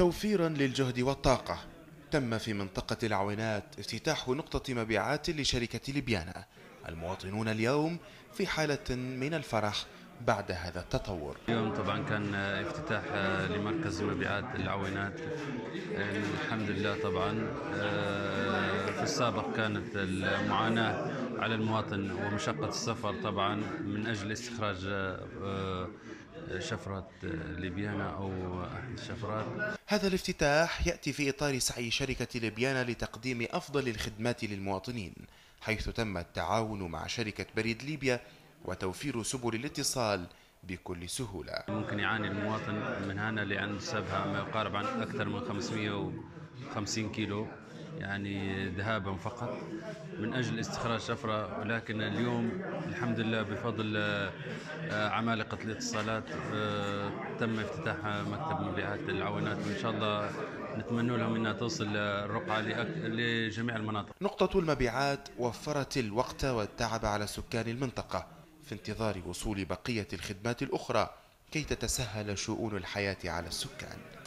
توفيرا للجهد والطاقة، تم في منطقة العوينات افتتاح نقطة مبيعات لشركة ليبيانا. المواطنون اليوم في حالة من الفرح بعد هذا التطور. اليوم طبعا كان افتتاح لمركز مبيعات العوينات، الحمد لله. طبعا في السابق كانت المعاناة على المواطن ومشقة السفر طبعا من أجل استخراج شفرة ليبيانا أو أحد الشفرات. هذا الافتتاح يأتي في إطار سعي شركة ليبيانا لتقديم أفضل الخدمات للمواطنين، حيث تم التعاون مع شركة بريد ليبيا وتوفير سبل الاتصال بكل سهولة. ممكن يعاني المواطن من هنا لأن سبها ما يقارب عن أكثر من 550 كيلو يعني ذهابا فقط من أجل استخراج شفرة، ولكن اليوم الحمد لله بفضل عمالقة الاتصالات تم افتتاح مكتب مبيعات العوينات، وإن شاء الله نتمنى لهم أنها توصل الرقعة لجميع المناطق. نقطة المبيعات وفرت الوقت والتعب على سكان المنطقة في انتظار وصول بقية الخدمات الأخرى كي تتسهل شؤون الحياة على السكان.